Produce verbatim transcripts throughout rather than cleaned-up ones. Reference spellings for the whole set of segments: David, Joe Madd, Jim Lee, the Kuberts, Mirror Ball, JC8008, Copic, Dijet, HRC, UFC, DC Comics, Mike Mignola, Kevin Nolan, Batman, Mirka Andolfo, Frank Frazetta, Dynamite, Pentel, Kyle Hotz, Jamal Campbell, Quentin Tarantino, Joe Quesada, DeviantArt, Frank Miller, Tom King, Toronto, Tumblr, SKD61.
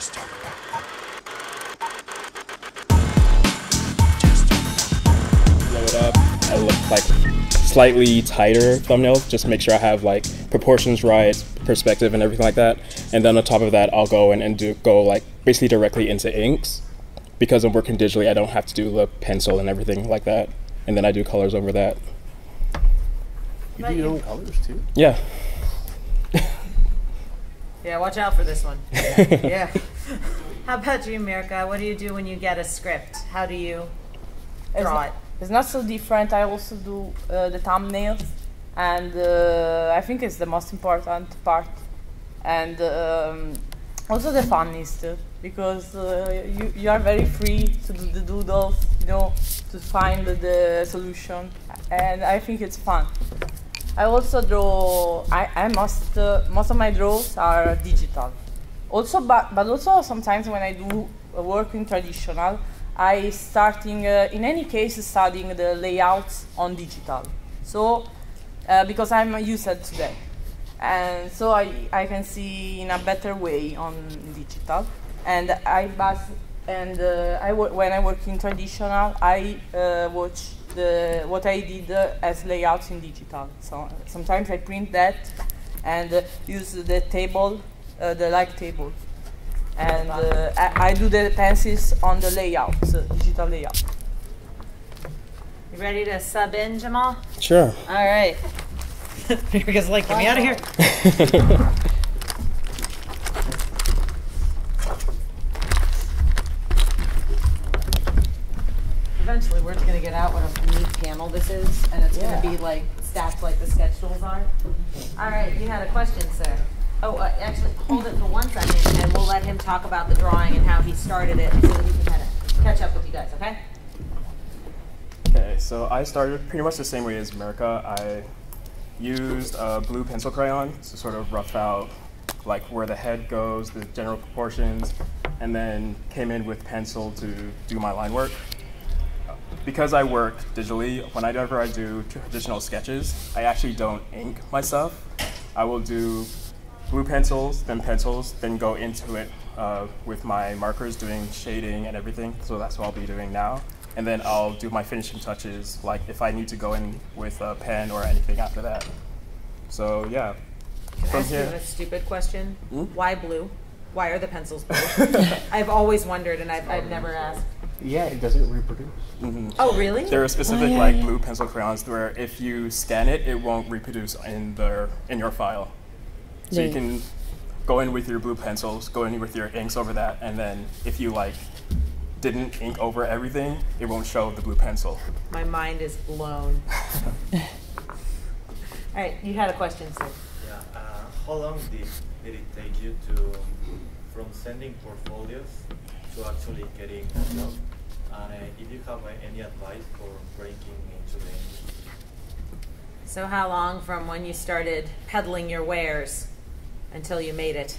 Just talk about that. Just talk about that. Blow it up. I look like slightly tighter thumbnails, just make sure I have like proportions right, perspective and everything like that. And then on top of that, I'll go in and do go like basically directly into inks. Because I'm working digitally, I don't have to do the pencil and everything like that. And then I do colors over that. You do your own colors too? Yeah. Yeah, watch out for this one. Yeah. How about you, Mirka? What do you do when you get a script? How do you draw it? It's not so different. I also do uh, the thumbnails. And uh, I think it's the most important part. And um, also the funniest too. Because uh, you, you are very free to do the doodles, you know, to find the solution, and I think it's fun. I also draw, I, I must, uh, most of my draws are digital. Also, but, but also sometimes when I do work in traditional, I starting, uh, in any case, studying the layouts on digital. So, uh, because I'm used to that. And so I, I can see in a better way on digital. And I bas and uh, I when I work in traditional, I uh, watch the what I did uh, as layouts in digital. So sometimes I print that and uh, use the table, uh, the like table, and uh, I, I do the pencils on the layouts, uh, digital layout. You ready to sub in, Jamal? Sure. All right. You guys like get me out of here. Eventually, we're going to get out what a neat panel this is, and it's yeah. going to be like stacked like the sketch tools are. All right, you had a question, sir. Oh, uh, actually, hold it for one second, and we'll let him talk about the drawing and how he started it, so that we can kind of catch up with you guys, okay? Okay, so I started pretty much the same way as Mirka. I used a blue pencil crayon to sort of rough out like where the head goes, the general proportions, and then came in with pencil to do my line work. Because I work digitally, whenever I do traditional sketches, I actually don't ink myself. I will do blue pencils, then pencils, then go into it uh, with my markers doing shading and everything, so that's what I'll be doing now. And then I'll do my finishing touches, like if I need to go in with a pen or anything after that. So yeah. Can From I ask here, you a stupid question? Hmm? Why blue? Why are the pencils blue? I've always wondered, and I've, I've never asked. Yeah, it doesn't reproduce. Mm-hmm. Oh, really? There are specific oh, yeah, like yeah. blue pencil crayons where if you scan it, it won't reproduce in the in your file. So yeah. you can go in with your blue pencils, go in with your inks over that, and then if you like didn't ink over everything, it won't show the blue pencil. My mind is blown. All right, you had a question, sir. Yeah. Uh, how long did did it take you to from sending portfolios? To actually getting a job, and uh, if you have uh, any advice for breaking into the industry. So how long from when you started peddling your wares until you made it,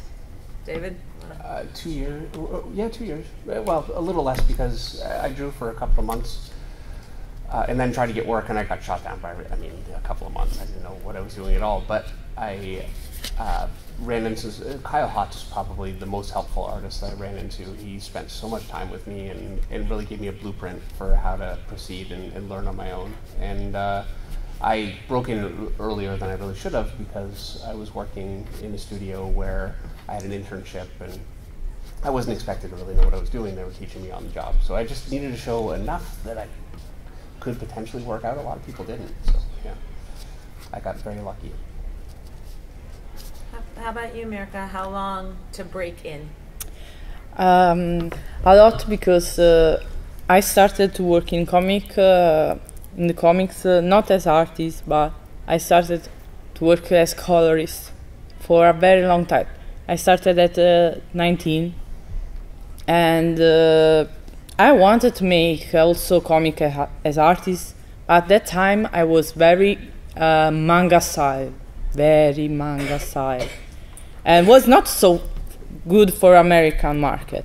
David? Uh, two years, yeah, two years. Well, a little less because I drew for a couple of months, uh, and then tried to get work, and I got shot down by. I mean, a couple of months. I didn't know what I was doing at all, but I. Uh, ran into uh, Kyle Hotz is probably the most helpful artist that I ran into. He spent so much time with me and, and really gave me a blueprint for how to proceed and, and learn on my own. And uh, I broke in earlier than I really should have because I was working in a studio where I had an internship and I wasn't expected to really know what I was doing. They were teaching me on the job. So I just needed to show enough that I could potentially work out. A lot of people didn't. So yeah, I got very lucky. How about you, Mirka? How long to break in? Um, a lot because uh, I started to work in comic uh, in the comics, uh, not as artist, but I started to work as colorist for a very long time. I started at uh, nineteen, and uh, I wanted to make also comic as artist. At that time, I was very uh, manga style. Very manga style, and was not so good for American market.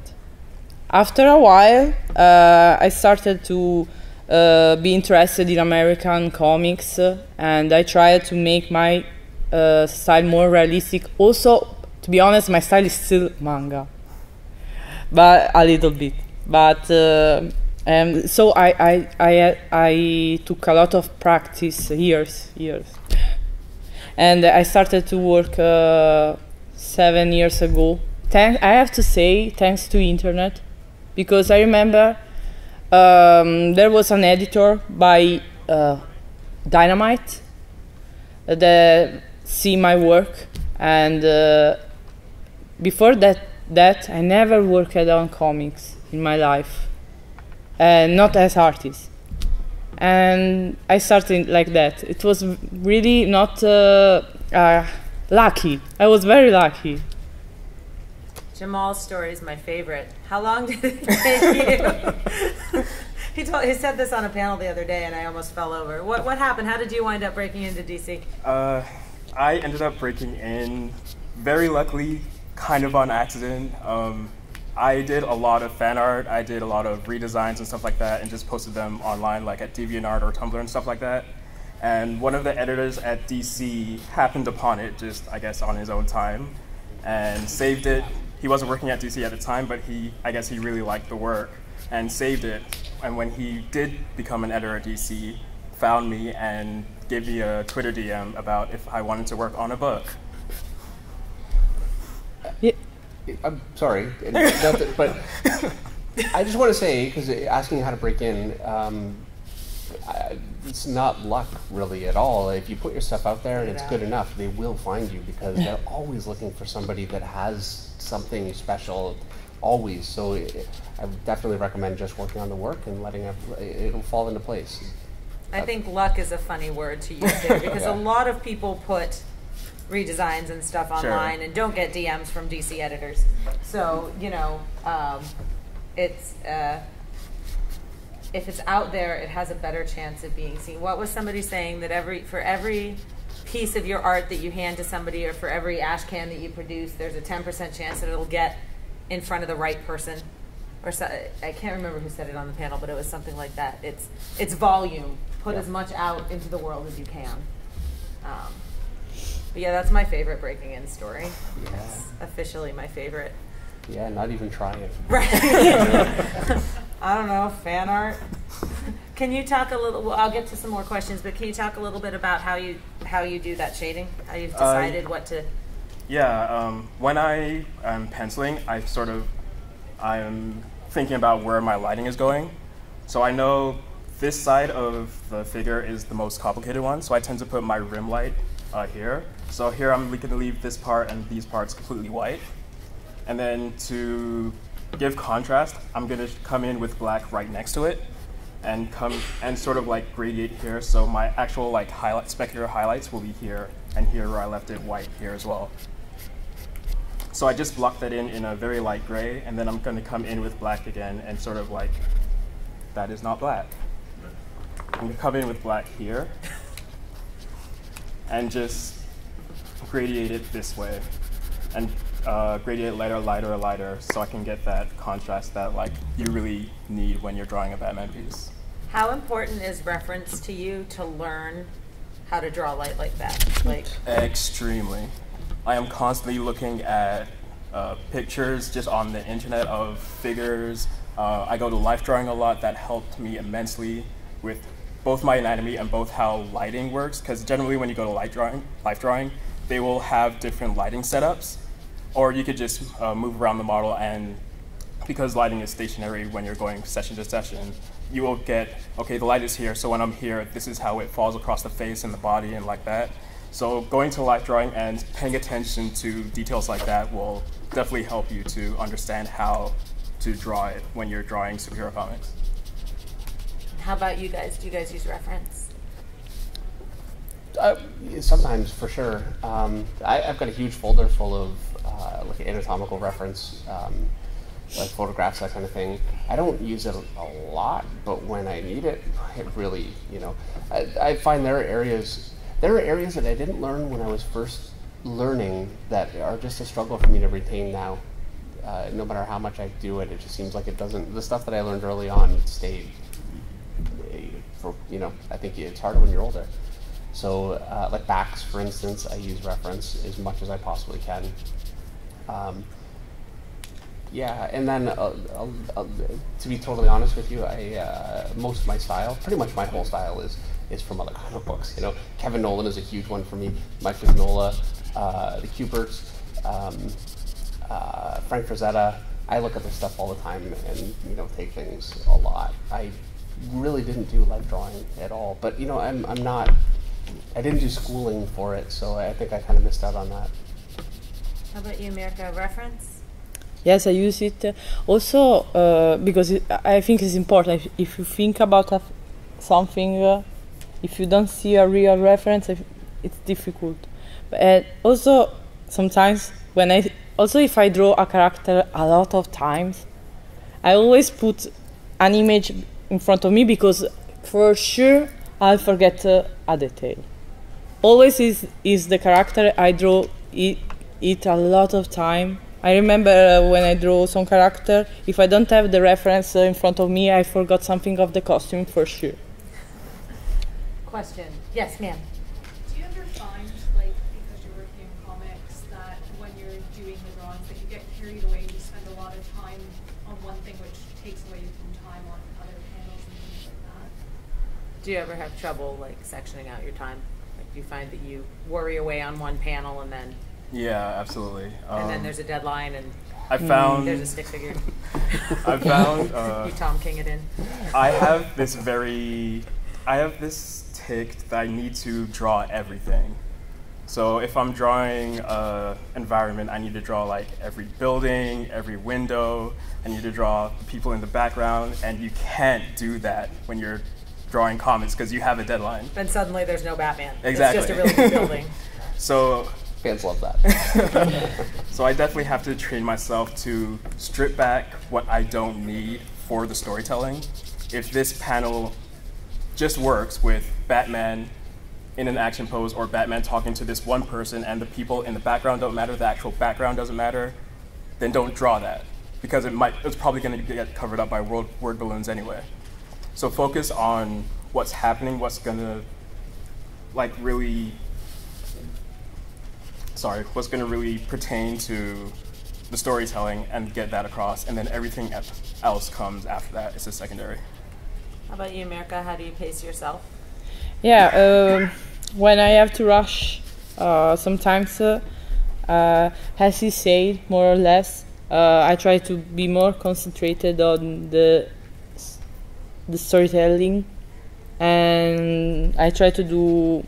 After a while, uh, I started to uh, be interested in American comics, uh, and I tried to make my uh, style more realistic. Also, to be honest, my style is still manga. but a little bit. But uh, um, so I I I I took a lot of practice, years, years, and I started to work uh, seven years ago. Thank, I have to say, thanks to internet, because I remember um, there was an editor by uh, Dynamite that see my work, and uh, before that, that I never worked on comics in my life, and uh, not as artist. And I started like that. It was really not uh, uh, lucky. I was very lucky. Jamal's story is my favorite. How long did it take you? He, told, he said this on a panel the other day, and I almost fell over. What, what happened? How did you wind up breaking into D C? Uh, I ended up breaking in, very luckily, kind of on accident. Um, I did a lot of fan art. I did a lot of redesigns and stuff like that, and just posted them online, like at DeviantArt or Tumblr and stuff like that. And one of the editors at D C happened upon it, just, I guess, on his own time, and saved it. He wasn't working at D C at the time, but he, I guess he really liked the work and saved it. And when he did become an editor at D C, found me and gave me a Twitter D M about if I wanted to work on a book. Yeah. I'm sorry, nothing, but I just want to say, because asking how to break in, um, I, it's not luck really at all. If you put your stuff out there and it's good enough, they will find you, because they're always looking for somebody that has something special, always. So it, I definitely recommend just working on the work and letting it, it'll fall into place. I uh, think luck is a funny word to use there, because yeah. a lot of people put redesigns and stuff online sure. and don't get D Ms from D C editors. So, you know, um, it's... Uh, if it's out there, it has a better chance of being seen. What was somebody saying, that every for every piece of your art that you hand to somebody, or for every ash can that you produce, there's a ten percent chance that it'll get in front of the right person? Or so, I can't remember who said it on the panel, but it was something like that. It's, it's volume. Put yeah. as much out into the world as you can. Um, but yeah, that's my favorite breaking in story. Yeah. That's officially my favorite. Yeah, not even trying. Right. I don't know, fan art. Can you talk a little, well, I'll get to some more questions, but can you talk a little bit about how you, how you do that shading? How you've decided uh, what to... Yeah, um, when I am penciling, I sort of, I'm thinking about where my lighting is going. So I know this side of the figure is the most complicated one, so I tend to put my rim light uh, here. So here I'm going to leave this part and these parts completely white. And then to give contrast, I'm going to come in with black right next to it, and come and sort of like gradient here. So my actual like highlight, specular highlights will be here, and here where I left it white here as well. So I just blocked that in in a very light gray, and then I'm going to come in with black again, and sort of like, that is not black. I'm going to come in with black here, and just gradiate it this way, and Uh, gradient lighter, lighter, lighter, so I can get that contrast that like you really need when you're drawing a Batman piece. How important is reference to you to learn how to draw light like that? Like extremely. I am constantly looking at uh, pictures just on the internet of figures. Uh, I go to life drawing a lot. That helped me immensely with both my anatomy and both how lighting works. Because generally, when you go to light drawing, life drawing, they will have different lighting setups. Or you could just uh, move around the model, and because lighting is stationary when you're going session to session, you will get, okay, the light is here, so when I'm here, this is how it falls across the face and the body and like that. So going to light drawing and paying attention to details like that will definitely help you to understand how to draw it when you're drawing superhero comics. How about you guys? Do you guys use reference? Uh, sometimes, for sure. Um, I, I've got a huge folder full of Uh, like anatomical reference, um, like photographs, that kind of thing. I don't use it a, a lot, but when I need it, it really, you know, I, I find there are areas, there are areas that I didn't learn when I was first learning that are just a struggle for me to retain now. Uh, no matter how much I do it, it just seems like it doesn't, the stuff that I learned early on stayed for, you know, I think it's harder when you're older. So uh, like backs, for instance, I use reference as much as I possibly can. Um, Yeah, and then uh, I'll, I'll, to be totally honest with you, I uh, most of my style, pretty much my whole style, is is from other comic books. You know, Kevin Nolan is a huge one for me. Mike Mignola, uh, the Kuberts, um, uh, Frank Frazetta. I look at this stuff all the time, and you know, take things a lot. I really didn't do life drawing at all, but you know, I'm I'm not. I didn't do schooling for it, so I think I kind of missed out on that. How about you, Mirka? Reference? Yes, I use it uh, also uh, because it, I think it's important. If, if you think about a f something, uh, if you don't see a real reference, it's difficult. But uh, also, sometimes when I also if I draw a character a lot of times, I always put an image in front of me because for sure I'll forget uh, a detail. Always is is the character I draw it, it a lot of time. I remember uh, when I draw some character, if I don't have the reference uh, in front of me, I forgot something of the costume for sure. Question. Yes, ma'am. Do you ever find, like, because you're working in comics, that when you're doing the drawings, that you get carried away and you spend a lot of time on one thing, which takes away from time on other panels and things like that? Do you ever have trouble, like, sectioning out your time? Like, do you find that you worry away on one panel and then... Yeah, absolutely. Um, and then there's a deadline, and I found there's a stick figure. I found uh, you Tom King it in. I have this very, I have this tick that I need to draw everything. So if I'm drawing a environment, I need to draw like every building, every window. I need to draw people in the background, and you can't do that when you're drawing comics because you have a deadline. And suddenly there's no Batman. Exactly. It's just a really good building. So. Fans love that. So I definitely have to train myself to strip back what I don't need for the storytelling. If this panel just works with Batman in an action pose or Batman talking to this one person and the people in the background don't matter, the actual background doesn't matter, then don't draw that because it might, it's probably going to get covered up by word, word balloons anyway. So focus on what's happening, what's going to like really Sorry, what's going to really pertain to the storytelling and get that across, and then everything else comes after that. It's a secondary. How about you, Mirka? How do you pace yourself? Yeah, um, when I have to rush, uh, sometimes, uh, uh, as he said, more or less, uh, I try to be more concentrated on the the storytelling, and I try to do.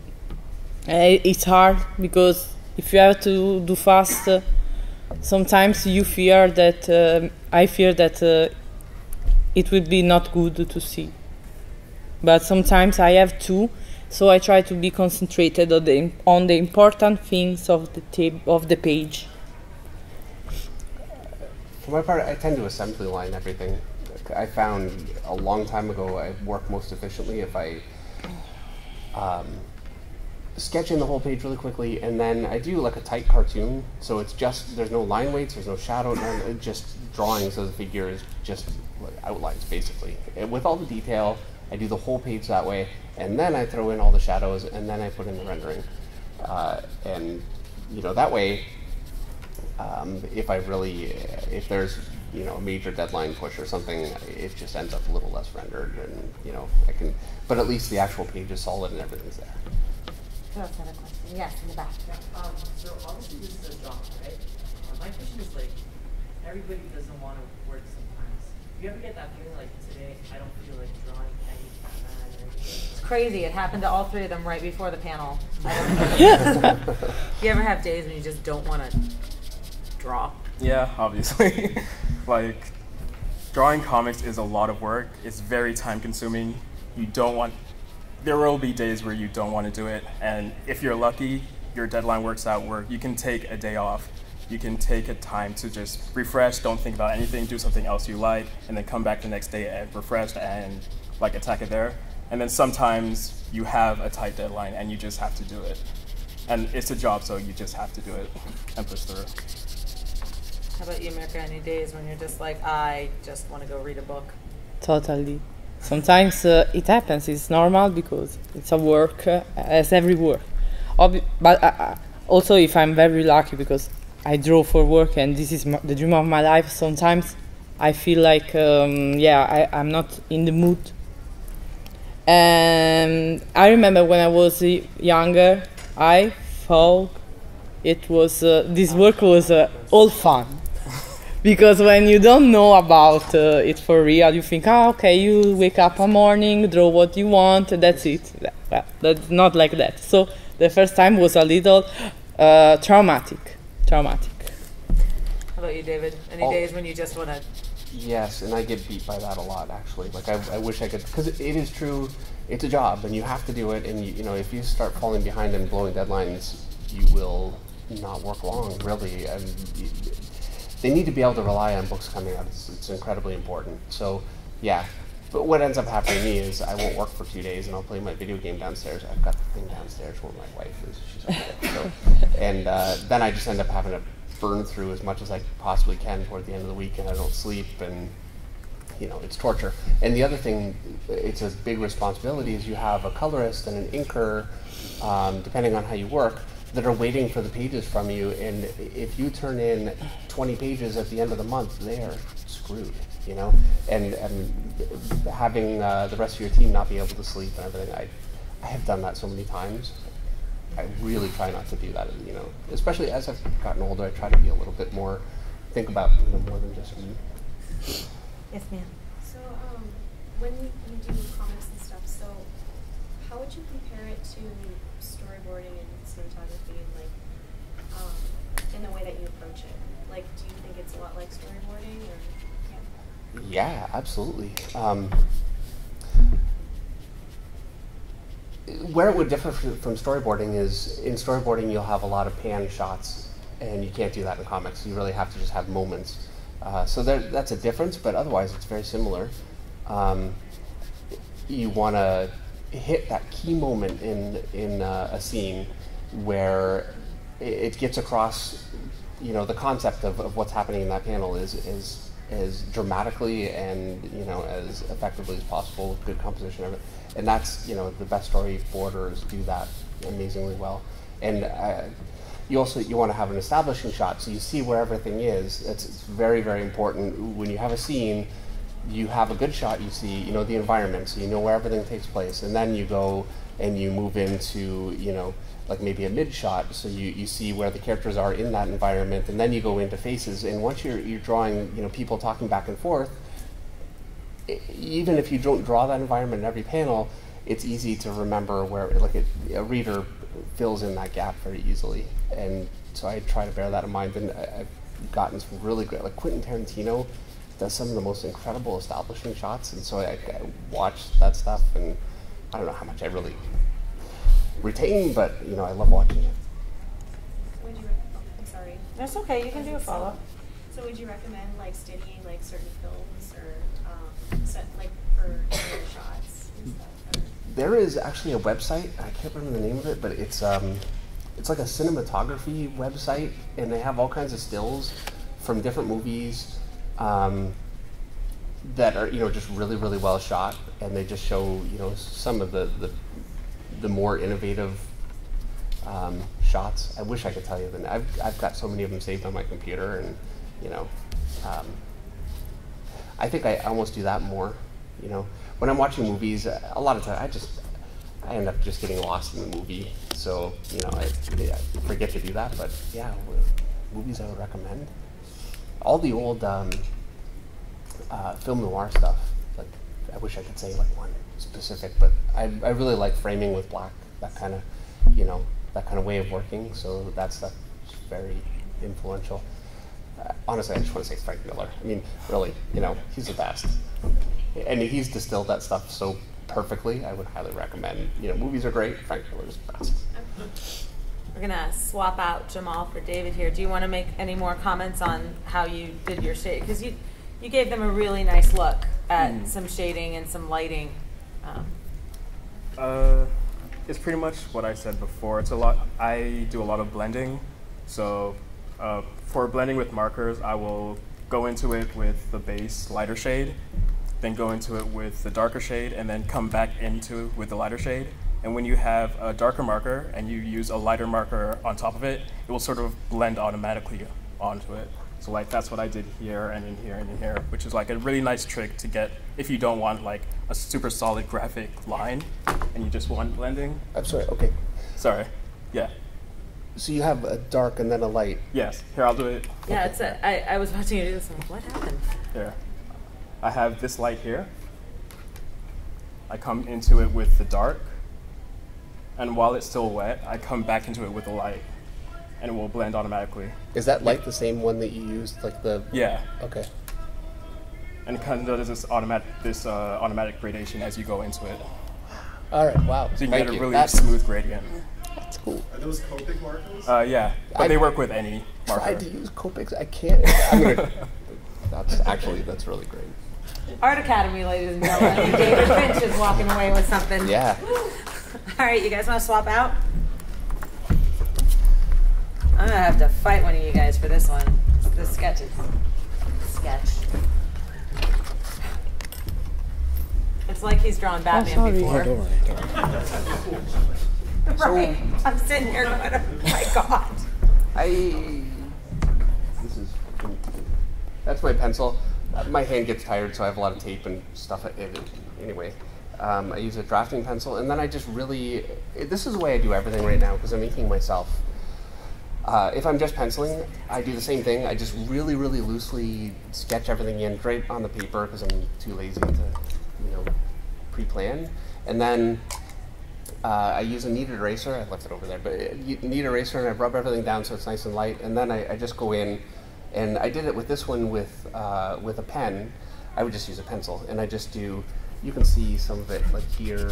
Uh, it's hard because. If you have to do fast, uh, sometimes you fear that, uh, I fear that uh, it will be not good to see. But sometimes I have to, so I try to be concentrated on the, on the important things of the, tab of the page. For my part, I tend to assembly line everything. I found a long time ago I work most efficiently if I... Um, sketching the whole page really quickly, and then I do like a tight cartoon, so it's just, there's no line weights, there's no shadow, none, just drawings of the figures, just outlines basically. And with all the detail, I do the whole page that way, and then I throw in all the shadows, and then I put in the rendering. Uh, and, you know, that way, um, if I really, if there's, you know, a major deadline push or something, it just ends up a little less rendered, and, you know, I can, but at least the actual page is solid and everything's there. Yes, in the back. Um, so obviously this is a job, right? Uh, my question is, like, everybody doesn't want to work sometimes. Do you ever get that feeling like, today I don't feel like drawing anything? It's crazy. It happened to all three of them right before the panel. Do you ever have days when you just don't want to draw? Yeah, obviously. Like, drawing comics is a lot of work. It's very time consuming. You don't want... There will be days where you don't want to do it, and if you're lucky, your deadline works out where you can take a day off. You can take a time to just refresh, don't think about anything, do something else you like, and then come back the next day and refreshed and like attack it there. And then sometimes you have a tight deadline and you just have to do it. And it's a job, so you just have to do it and push through. How about you, Mirka? Any days when you're just like, I just want to go read a book? Totally. Sometimes uh, it happens, it's normal because it's a work, uh, as every work. Ob but uh, also if I'm very lucky, because I draw for work, and this is my, the dream of my life. Sometimes I feel like, um, yeah, I, I'm not in the mood. And I remember when I was younger, I thought it was, uh, this work was uh, all fun. Because when you don't know about uh, it for real, you think, ah, oh, okay, you wake up a morning, draw what you want, that's it. Well, that's not like that. So the first time was a little uh, traumatic, traumatic. How about you, David? Any oh. days when you just want to... Yes, and I get beat by that a lot, actually. Like, I, I wish I could, because it, it is true, it's a job, and you have to do it, and, you, you know, if you start falling behind and blowing deadlines, you will not work long, really. And you, they need to be able to rely on books coming out. It's, it's incredibly important. So, yeah. But what ends up happening to me is I won't work for two days, and I'll play my video game downstairs. I've got the thing downstairs where my wife is. She's over there. So, and uh, then I just end up having to burn through as much as I possibly can toward the end of the week, and I don't sleep, and, you know, it's torture. And the other thing, it's a big responsibility, is you have a colorist and an inker, um, depending on how you work, that are waiting for the pages from you, and if you turn in twenty pages at the end of the month, they are screwed, you know? And, and having uh, the rest of your team not be able to sleep and everything, I, I have done that so many times. I really try not to do that, you know. Especially as I've gotten older, I try to be a little bit more, think about you know, more than just me. Yes, ma'am. So um, when you, you do comics and stuff, so how would you compare it to storyboarding and cinematography, and like um, in the way that you approach it? Like, do you think it's a lot like storyboarding? Or, yeah. yeah, absolutely. Um, Where it would differ from storyboarding is, in storyboarding you'll have a lot of pan shots, and you can't do that in comics. You really have to just have moments. Uh, so there, that's a difference, but otherwise it's very similar. Um, you want to hit that key moment in, in uh, a scene where it gets across, you know, the concept of, of what's happening in that panel is, is as dramatically and, you know, as effectively as possible with good composition of it. And that's, you know, the best storyboarders do that amazingly well. And uh, you also, you want to have an establishing shot, so you see where everything is. It's, it's very, very important. When you have a scene, you have a good shot, you see, you know, the environment, so you know where everything takes place. And then you go and you move into, you know, like maybe a mid shot, so you, you see where the characters are in that environment, and then you go into faces. And once you're, you're drawing, you know, people talking back and forth, even if you don't draw that environment in every panel, it's easy to remember where, like, it, a reader fills in that gap very easily. And so I try to bear that in mind. And I, I've gotten some really great, like Quentin Tarantino does some of the most incredible establishing shots. And so I, I watch that stuff, and I don't know how much I really retain, but, you know, I love watching it. Would you, oh, I'm sorry. That's okay, you can do a follow-up. So would you recommend, like, studying, like, certain films, or set, like, for shots and stuff? There is actually a website, I can't remember the name of it, but it's um, it's like a cinematography website, and they have all kinds of stills from different movies um, that are, you know, just really, really well shot, and they just show, you know, some of the, the, the more innovative um, shots. I wish I could tell you the name. I've, I've got so many of them saved on my computer, and, you know, um, I think I almost do that more, you know. When I'm watching movies, a lot of times I just, I end up just getting lost in the movie. So, you know, I, I forget to do that, but yeah, movies I would recommend. All the old um, uh, film noir stuff, like, I wish I could say like one specific, but I, I really like Framing with Black, that kind of, you know, that kind of way of working. So that stuff is very influential. Honestly, I just want to say Frank Miller. I mean, really, you know, he's the best. And he's distilled that stuff so perfectly, I would highly recommend. You know, movies are great, Frank Miller's the best. We're going to swap out Jamal for David here. Do you want to make any more comments on how you did your shade? Because you, you gave them a really nice look at mm. some shading and some lighting. Um. Uh, it's pretty much what I said before. It's a lot. I do a lot of blending, so... Uh, for blending with markers, I will go into it with the base lighter shade, then go into it with the darker shade, and then come back into it with the lighter shade. And when you have a darker marker and you use a lighter marker on top of it, it will sort of blend automatically onto it. So like that's what I did here and in here and in here, which is like a really nice trick to get if you don't want like a super solid graphic line and you just want blending. I'm sorry, okay. Sorry, yeah. So you have a dark and then a light. Yes, here, I'll do it. Yeah, okay. It's a, I, I was watching you do this, like, what happened? Here, I have this light here. I come into it with the dark, and while it's still wet, I come back into it with the light, and it will blend automatically. Is that light the same one that you used, like the? Yeah. Okay. And it kind of does this automatic, this uh, automatic gradation as you go into it. All right. Wow. So you can get a really That's smooth gradient. That's cool. Are those Copic markers? Uh, yeah, but I they work with any marker. I tried to use Copics. I can't. I'm gonna, that's actually that's really great. Art Academy, ladies and gentlemen. David Finch is walking away with something. Yeah. All right, you guys want to swap out? I'm gonna have to fight one of you guys for this one. This sketch is sketch. It's like he's drawn Batman oh, before. Don't worry, don't worry. Right. So, I'm sitting here going, oh my God. I, this is, that's my pencil. Uh, my hand gets tired, so I have a lot of tape and stuff. It, it, anyway, um, I use a drafting pencil, and then I just really, it, this is the way I do everything right now, because I'm inking myself. Uh, if I'm just penciling, I do the same thing. I just really, really loosely sketch everything in right on the paper, because I'm too lazy to, you know, pre-plan. And then, Uh, I use a kneaded eraser. I left it over there, but a kneaded eraser, and I rub everything down so it's nice and light. And then I, I just go in, and I did it with this one with uh, with a pen. I would just use a pencil, and I just do. You can see some of it, like here.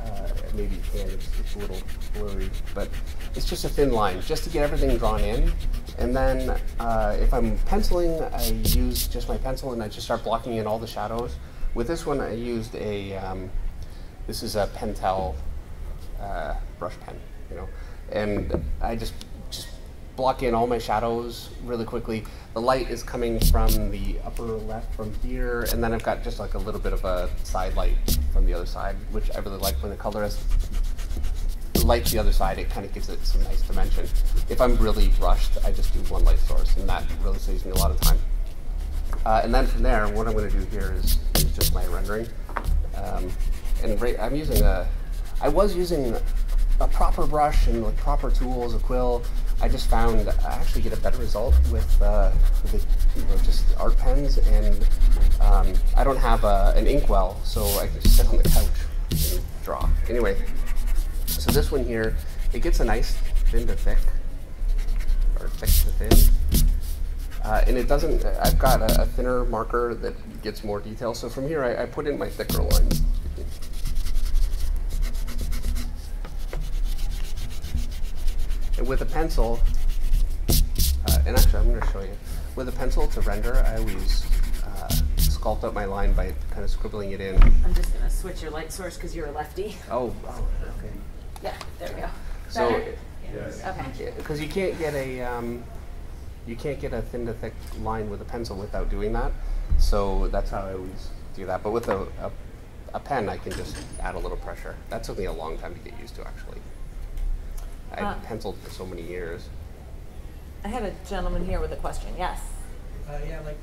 Uh, maybe you can. It's, it's a little blurry, but it's just a thin line, just to get everything drawn in. And then uh, if I'm penciling, I use just my pencil, and I just start blocking in all the shadows. With this one, I used a. Um, this is a Pentel. Uh, brush pen, you know, and I just just block in all my shadows really quickly. The light is coming from the upper left from here, and then I've got just like a little bit of a side light from the other side, which I really like when the colorist lights the other side. It kind of gives it some nice dimension. If I'm really rushed, I just do one light source, and that really saves me a lot of time. Uh, and then from there, what I'm going to do here is, is just my rendering, um, and right, I'm using a. I was using a proper brush and with proper tools, a quill. I just found I actually get a better result with, uh, with you know, just art pens, and um, I don't have a, an inkwell, so I can just sit on the couch and draw. Anyway, so this one here, it gets a nice thin to thick, or thick to thin. Uh, and it doesn't, I've got a, a thinner marker that gets more detail, so from here I, I put in my thicker lines. And with a pencil, uh, and actually I'm going to show you, with a pencil to render, I always uh, sculpt up my line by kind of scribbling it in. I'm just going to switch your light source because you're a lefty. Oh, oh, okay. Yeah, there we go. So, better? Yes. Okay. Because you can't get a um, you can't get a thin to thick line with a pencil without doing that. So that's how I always do that. But with a, a a pen, I can just add a little pressure. That took me a long time to get used to, actually. I've penciled for so many years. I had a gentleman here with a question. Yes. Uh, yeah, like,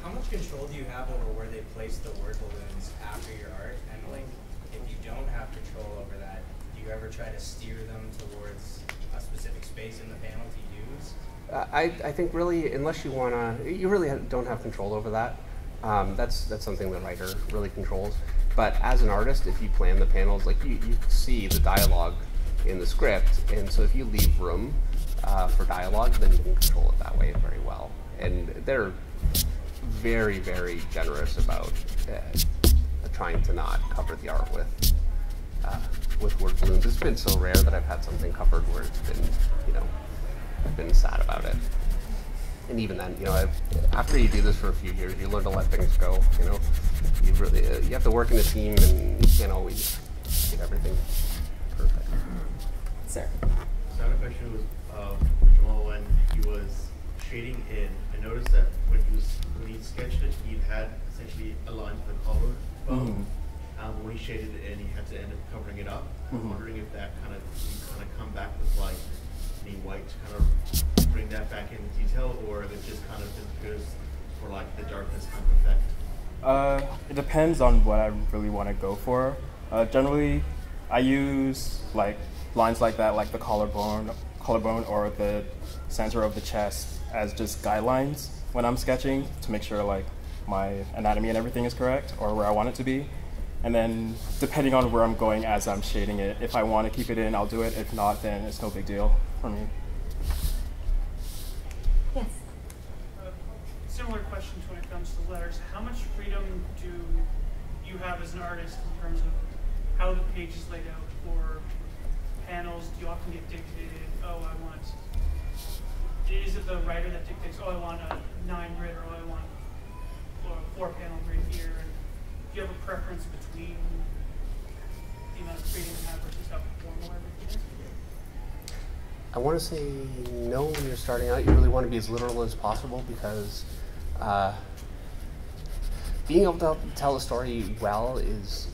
how much control do you have over where they place the word balloons after your art? And like, if you don't have control over that, do you ever try to steer them towards a specific space in the panel to use? Uh, I I think really, unless you wanna, you really don't have control over that. Um, that's that's something the writer really controls. But as an artist, if you plan the panels, like you you see the dialogue in the script, and so if you leave room uh, for dialogue, then you can control it that way very well. And they're very, very generous about uh, trying to not cover the art with uh, with word balloons. It's been so rare that I've had something covered where it's been, you know, I've been sad about it. And even then, you know, I've, after you do this for a few years, you learn to let things go. You know, you really uh, you have to work in a team, and you can't always get everything perfect. Sir. So I have a question with uh, Jamal. When he was shading in, I noticed that when he was when he sketched it, he had essentially a line to the color. Um, mm-hmm. um, when he shaded it and he had to end up covering it up. Mm-hmm. I'm wondering if that kind of kind of come back with like any white to kind of bring that back into detail, or if it just kind of goes for like the darkness kind of effect. Uh, it depends on what I really want to go for. Uh, generally, I use like lines like that, like the collarbone, collarbone, or the center of the chest, as just guidelines when I'm sketching to make sure like my anatomy and everything is correct or where I want it to be. And then depending on where I'm going as I'm shading it, if I want to keep it in, I'll do it. If not, then it's no big deal for me. Yes. Uh, similar question to when it comes to letters. How much freedom do you have as an artist in terms of how the page is laid out or panels? Do you often get dictated, oh, I want, is it the writer that dictates, oh, I want a nine grid, or oh, I want a four panel grid here? And do you have a preference between the amount of freedom you have versus how formal everything is? I want to say no, when you're starting out, you really want to be as literal as possible, because uh, being able to tell a story well is,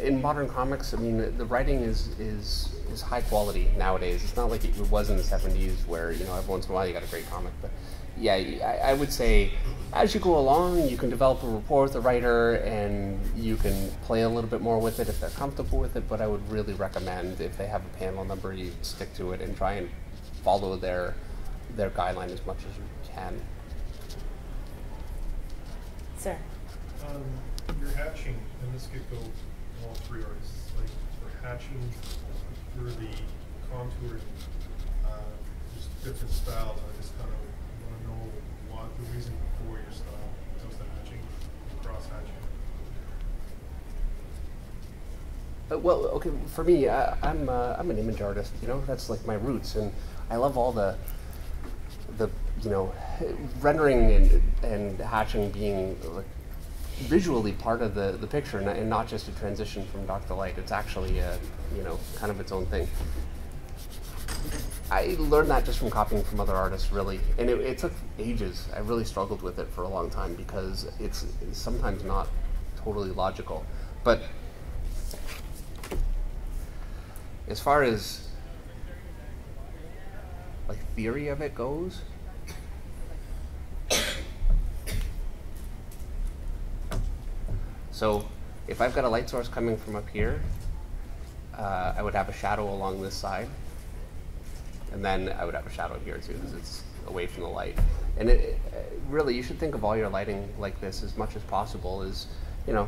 in modern comics, I mean, the, the writing is, is is high quality nowadays. It's not like it was in the seventies where, you know, every once in a while you got a great comic. But yeah, I, I would say as you go along, you can develop a rapport with the writer and you can play a little bit more with it if they're comfortable with it. But I would really recommend if they have a panel number, you stick to it and try and follow their, their guideline as much as you can. Sir? Um, you're hatching, and this could go all three artists, like for hatching through the contours, uh, just different styles. I just kind of want to know what the reason for your style goes to hatching, cross hatching. Uh, well, okay, for me, I, I'm uh, I'm an image artist. You know, that's like my roots, and I love all the the you know rendering and and hatching being like visually part of the, the picture, and, and not just a transition from dark to light. It's actually, a, you know, kind of its own thing. I learned that just from copying from other artists, really. And it, it took ages. I really struggled with it for a long time because it's, it's sometimes not totally logical. But as far as like theory of it goes, so if I've got a light source coming from up here, uh, I would have a shadow along this side. And then I would have a shadow here too, because it's away from the light. And it, it, really, you should think of all your lighting like this as much as possible is, you know,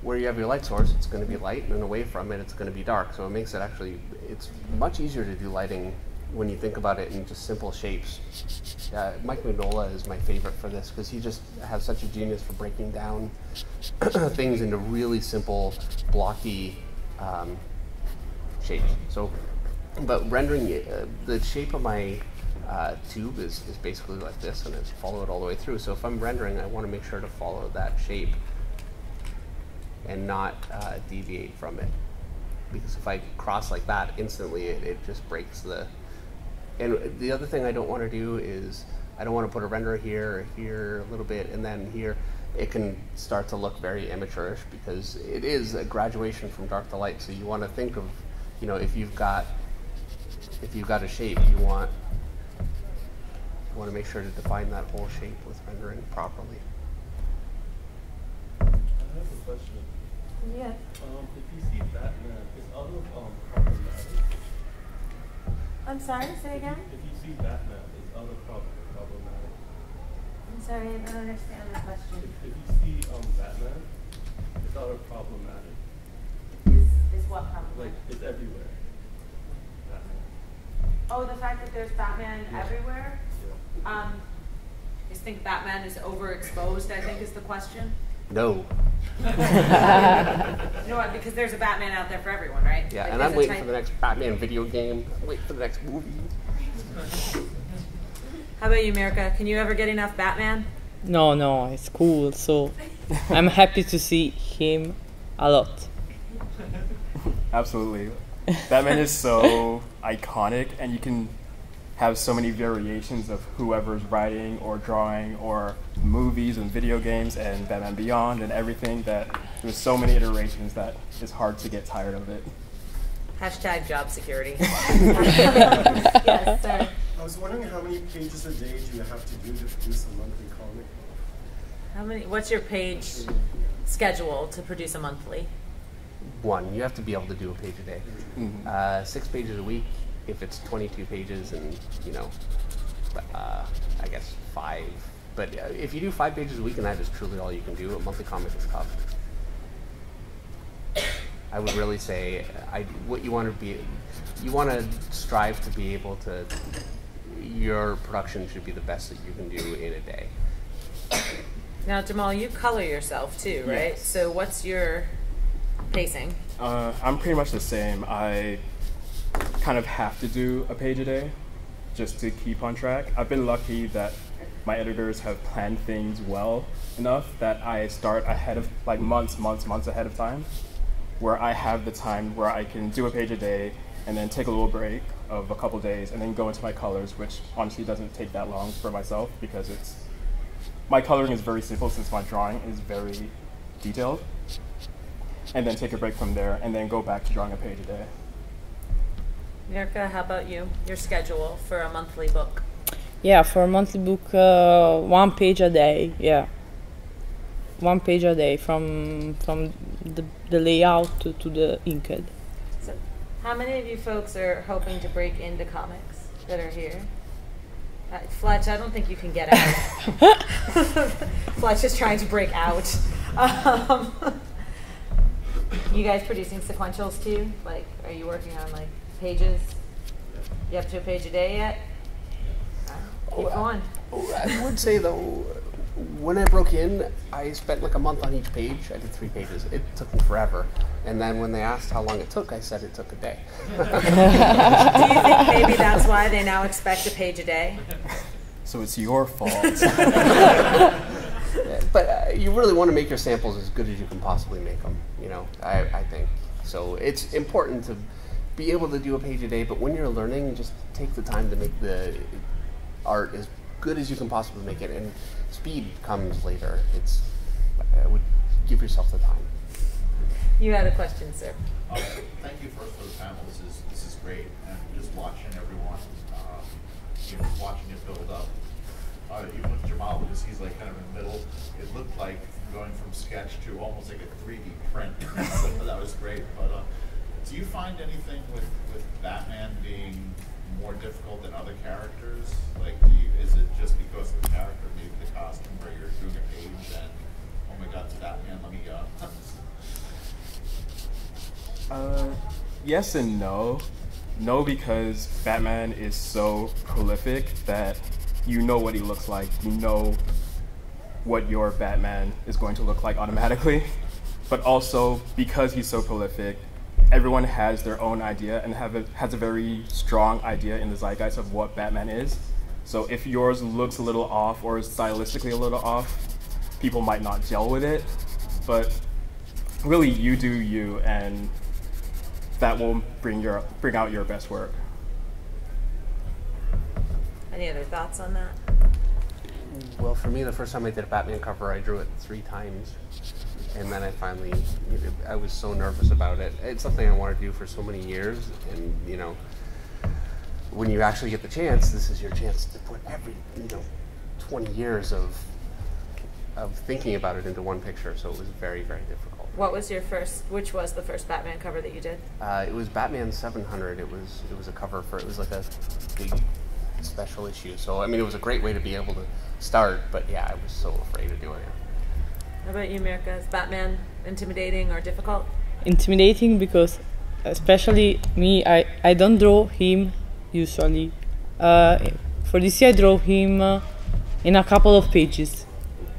where you have your light source, it's going to be light, and away from it, it's going to be dark. So it makes it actually, it's much easier to do lighting when you think about it in just simple shapes. Uh, Mike Mignola is my favorite for this because he just has such a genius for breaking down things into really simple, blocky um, shapes. So, but rendering it, uh, the shape of my uh, tube is, is basically like this, and it's followed all the way through. So if I'm rendering, I want to make sure to follow that shape and not uh, deviate from it. Because if I cross like that instantly, it, it just breaks the... And the other thing I don't want to do is I don't want to put a render here, or here, a little bit, and then here. It can start to look very amateurish because it is a graduation from dark to light. So you want to think of, you know, if you've got if you've got a shape, you want you want to make sure to define that whole shape with rendering properly. I have a question. Yeah. Um, if you see Batman, is all of um problematic? I'm sorry, say again? If you see Batman, is other problematic? I'm sorry, I don't understand the question. If, if you see um, Batman, is other problematic? Is, is what problematic? Like, it's everywhere. Batman. Oh, the fact that there's Batman yeah. everywhere? Yeah. Um, I just think Batman is overexposed, I think, is the question. No. You know what? Because there's a Batman out there for everyone, right? Yeah, like, and I'm waiting for the next Batman video game. I'm waiting for the next movie. How about you, Mirka? Can you ever get enough Batman? No, no, it's cool. So I'm happy to see him a lot. Absolutely. Batman is so iconic, and you can have so many variations of whoever's writing or drawing or movies and video games and Batman Beyond and everything, that there's so many iterations that it's hard to get tired of it. Hashtag job security. Yes, sir. I was wondering how many pages a day do you have to do to produce a monthly comic? How many? What's your page schedule to produce a monthly? One, you have to be able to do a page a day. Mm-hmm. uh, six pages a week. If it's twenty-two pages, and you know, uh, I guess five. But uh, if you do five pages a week, and that is truly all you can do, a monthly comic is tough. I would really say, I what you want to be, you want to strive to be able to. Your production should be the best that you can do in a day. Now, Jamal, you color yourself too, right? Yes. So, what's your pacing? Uh, I'm pretty much the same. I kind of have to do a page a day just to keep on track. I've been lucky that my editors have planned things well enough that I start ahead of, like, months, months, months ahead of time, where I have the time where I can do a page a day and then take a little break of a couple days and then go into my colors, which honestly doesn't take that long for myself because it's, my coloring is very simple since my drawing is very detailed, and then take a break from there and then go back to drawing a page a day. Mirka, how about you? Your schedule for a monthly book? Yeah, for a monthly book, uh, one page a day. Yeah, one page a day from from the, the layout to, to the inkhead. So, how many of you folks are hoping to break into comics that are here? Uh, Fletch, I don't think you can get out. Fletch is trying to break out. Um, you guys producing sequentials too? Like, are you working on like? Pages? You up to a page a day yet? Uh, keep going. I would say though, when I broke in, I spent like a month on each page. I did three pages. It took me forever. And then when they asked how long it took, I said it took a day. Do you think maybe that's why they now expect a page a day? So it's your fault. But uh, you really want to make your samples as good as you can possibly make them, you know, I, I think. So it's important to be able to do a page a day, but when you're learning, just take the time to make the art as good as you can possibly make it, and speed comes later. It's, I would give yourself the time. You had a question, sir. Um, thank you first for the panel. This is, this is great. And just watching everyone, um, you know, watching it build up. Uh, even with Jamal, because he's like kind of in the middle, it looked like going from sketch to almost like a three D print. So that was great. But, uh, do you find anything with, with Batman being more difficult than other characters? Like, do you, is it just because of the character, maybe the costume, where you're doing a page and, oh my god, it's Batman, let me go? uh, yes and no. No, because Batman is so prolific that you know what he looks like. You know what your Batman is going to look like automatically. But also, because he's so prolific, everyone has their own idea and have a, has a very strong idea in the zeitgeist of what Batman is. So if yours looks a little off or is stylistically a little off, people might not gel with it. But really, you do you, and that will bring your bring out your best work. Any other thoughts on that? Well, for me, the first time I did a Batman cover, I drew it three times. And then I finally, you know, I was so nervous about it. It's something I wanted to do for so many years. And, you know, when you actually get the chance, this is your chance to put every, you know, twenty years of, of thinking about it into one picture. So it was very, very difficult. What was your first, which was the first Batman cover that you did? Uh, it was Batman seven hundred. It was, it was a cover for, it was like a big special issue. So, I mean, it was a great way to be able to start. But, yeah, I was so afraid of doing it. How about you, Mirka? Is Batman intimidating or difficult? Intimidating because, especially me, I, I don't draw him usually. Uh, for this year I draw him uh, in a couple of pages.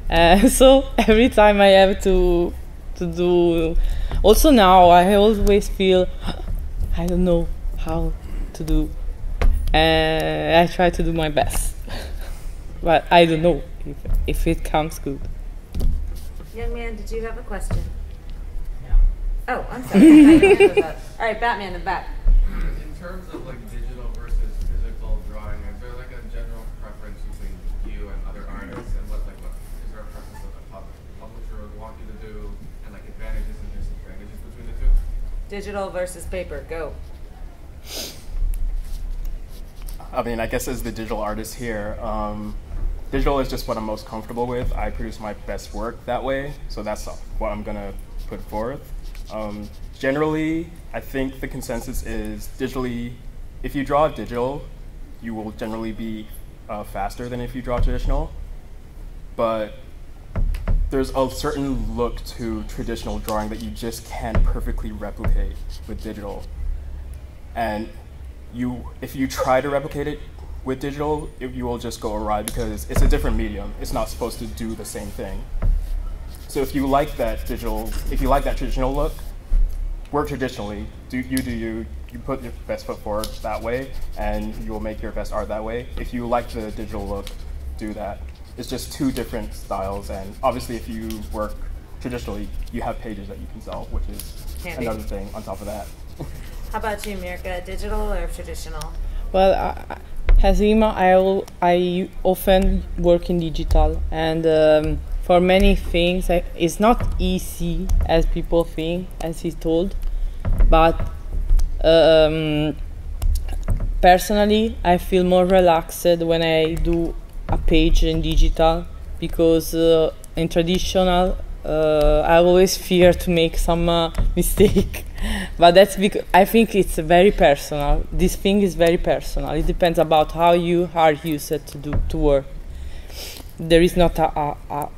Uh, so every time I have to to do... Also now I always feel, I don't know how to do. Uh, I try to do my best. But I don't know if, if it comes good. Young man, did you have a question? No. Oh, I'm sorry. All right, Batman, in the back. In terms of like digital versus physical drawing, I Digital versus paper, go. I mean, I guess as the digital artist here, um, digital is just what I'm most comfortable with. I produce my best work that way, so that's what I'm gonna put forth. Um, generally, I think the consensus is digitally, if you draw digital, you will generally be uh, faster than if you draw traditional, but there's a certain look to traditional drawing that you just can't perfectly replicate with digital. And you, if you try to replicate it with digital, it, you will just go awry because it's a different medium. It's not supposed to do the same thing. So if you like that digital, if you like that traditional look, work traditionally. Do you do you? You put your best foot forward that way, and you will make your best art that way. If you like the digital look, do that. It's just two different styles, and obviously if you work traditionally, you have pages that you can sell, which is Can't another be. thing on top of that. How about you, Mirka? Digital or traditional? Well, I, as Ima, I, I often work in digital, and um, for many things, I, it's not easy as people think, as he's told, but um, personally, I feel more relaxed when I do a page in digital, because uh, in traditional uh, I always fear to make some uh, mistake. But that's because I think it's very personal. This thing is very personal. It depends about how you are used to do to work. There is not a, a, a,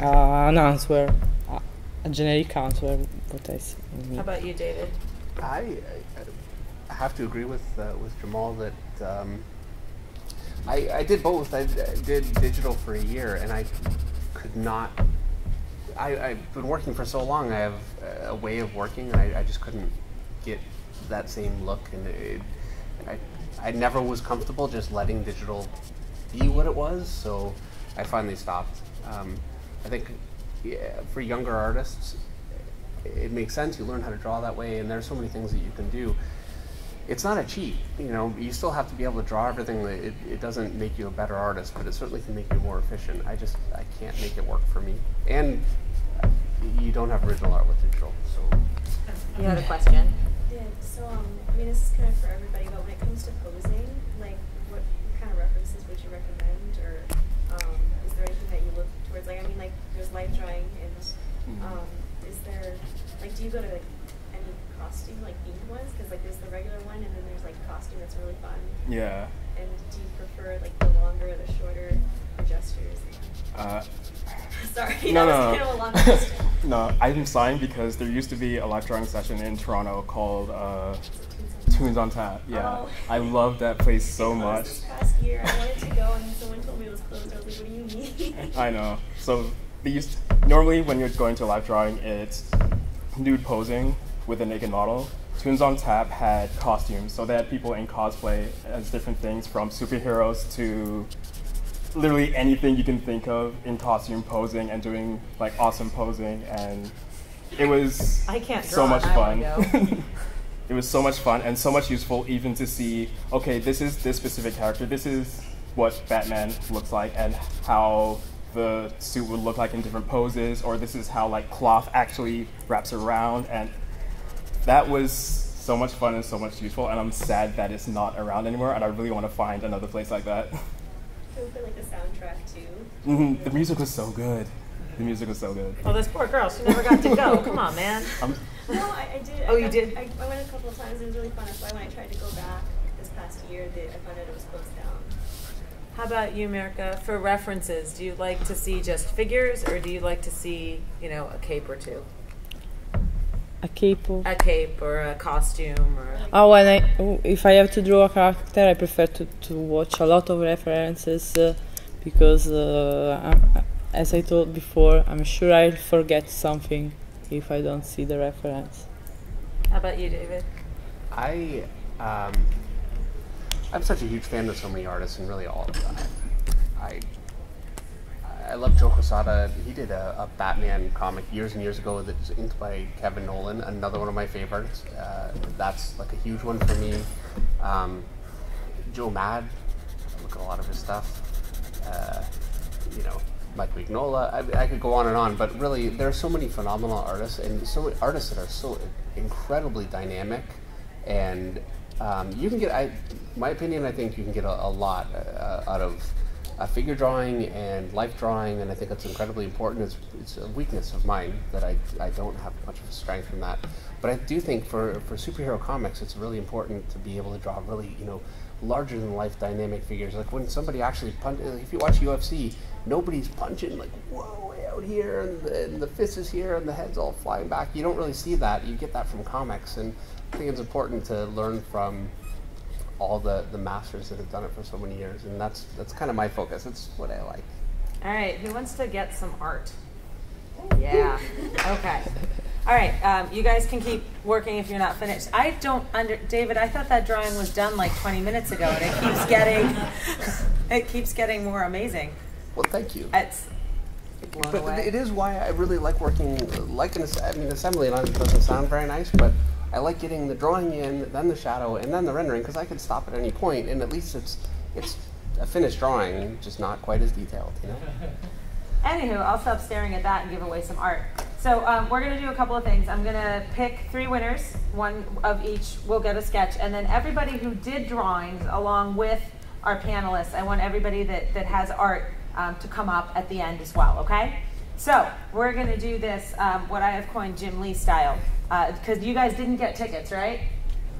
a an answer, a, a generic answer. What I see. How about you, David? I, I have to agree with uh, with Jamal that. Um, I, I did both. I, I did digital for a year, and I could not. I, I've been working for so long. I have a way of working, and I, I just couldn't get that same look. And it, I, I never was comfortable just letting digital be what it was. So I finally stopped. Um, I think yeah, for younger artists, it, it makes sense. You learn how to draw that way, and there's so many things that you can do. It's not a cheat, you know, you still have to be able to draw everything. It, it doesn't make you a better artist, but it certainly can make you more efficient. I just, I can't make it work for me. And you don't have original art with digital, so. You had a question? Yeah, so, um, I mean, this is kind of for everybody, but when it comes to posing, like, what kind of references would you recommend, or um, is there anything that you look towards? Like, I mean, like, there's light drawing, and um, is there, like, do you go to, like, costume like themed ones, because like there's the regular one and then there's like costume that's really fun. Yeah. And do you prefer like the longer or the shorter or gestures? Uh, Sorry, no, that was no, kind of a long question. No, I'm signed because there used to be a live drawing session in Toronto called uh, Toons on Tap. Yeah, oh. I love that place so much. This past year, I wanted to go and someone told me it was closed. I was like, what do you mean? I know. So they used to, normally when you're going to a live drawing, it's nude posing with a naked model. Toons on Tap had costumes, so they had people in cosplay as different things, from superheroes to literally anything you can think of in costume posing and doing like awesome posing, and it was I can't so draw, much fun. It was so much fun and so much useful, even to see, okay, this is this specific character, this is what Batman looks like and how the suit would look like in different poses, or this is how like cloth actually wraps around. And that was so much fun and so much useful, and I'm sad that it's not around anymore, and I really want to find another place like that. It would be like the soundtrack, too. Mm-hmm. The music was so good. The music was so good. Well, this poor girl, she never got to go. Come on, man. I'm no, I, I did. Oh, I, you I, did? I, I went a couple of times. It was really fun. That's why when I tried to go back this past year, they, I found out it was closed down. How about you, Mirka? For references, do you like to see just figures, or do you like to see, you know, a cape or two? A cape, or a cape, or a costume, or oh, and I, oh, if I have to draw a character, I prefer to, to watch a lot of references uh, because, uh, I, as I told before, I'm sure I'll forget something if I don't see the reference. How about you, David? I, um, I'm such a huge fan of so many artists, and really all of them. I, I love Joe Quesada. He did a, a Batman comic years and years ago that's inked by Kevin Nolan, another one of my favorites. Uh, that's like a huge one for me. Um, Joe Madd, I look at a lot of his stuff. Uh, you know, Mike Mignola. I, I could go on and on, but really, there are so many phenomenal artists, and so many artists that are so incredibly dynamic. And um, you can get, I, my opinion, I think you can get a, a lot uh, out of uh, figure drawing and life drawing, and I think it's incredibly important. It's, it's a weakness of mine that I, I don't have much of a strength in that. But I do think for, for superhero comics, it's really important to be able to draw really, you know, larger than life dynamic figures. Like when somebody actually punches, like if you watch U F C, nobody's punching like, whoa, way out here, and the, and the fist is here, and the head's all flying back. You don't really see that. You get that from comics, and I think it's important to learn from all the, the masters that have done it for so many years, and that's that's kind of my focus. It's what I like. All right, who wants to get some art? Yeah, okay. All right, um, you guys can keep working if you're not finished. I don't under, David, I thought that drawing was done like twenty minutes ago, and it keeps getting, it keeps getting more amazing. Well, thank you. It's blown but away. It is why I really like working, like an, I mean, assembly line doesn't sound very nice, but I like getting the drawing in, then the shadow, and then the rendering, because I can stop at any point, and at least it's, it's a finished drawing, just not quite as detailed, you know? Anywho, I'll stop staring at that and give away some art. So um, we're going to do a couple of things. I'm going to pick three winners, one of each. We'll get a sketch. And then everybody who did drawings along with our panelists, I want everybody that, that has art um, to come up at the end as well, okay? So we're going to do this, um, what I have coined Jim Lee style, because uh, you guys didn't get tickets, right?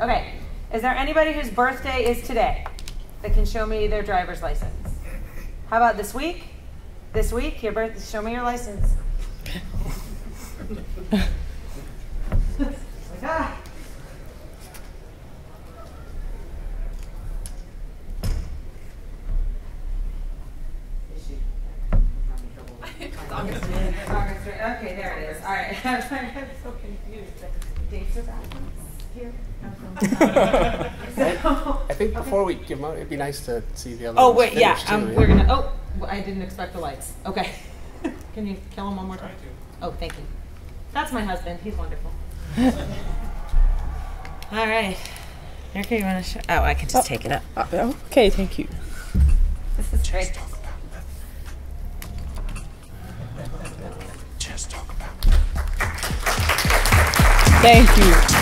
Okay. Is there anybody whose birthday is today that can show me their driver's license? How about this week? This week, your birthday, show me your license. Like, ah. Okay, there it is. All right. I'm so confused. Dates are backwards here. So, I think before okay. we give them out, it'd be nice to see the other. Oh wait, yeah. Too, um, yeah. We're gonna. Oh, I didn't expect the lights. Okay. Can you kill them one more time? Oh, thank you. That's my husband. He's wonderful. All right. Erica, you want to show? Oh, I can just oh. take it up. Oh, okay, thank you. This is great. Just talk about that. Just talk about that. Thank you.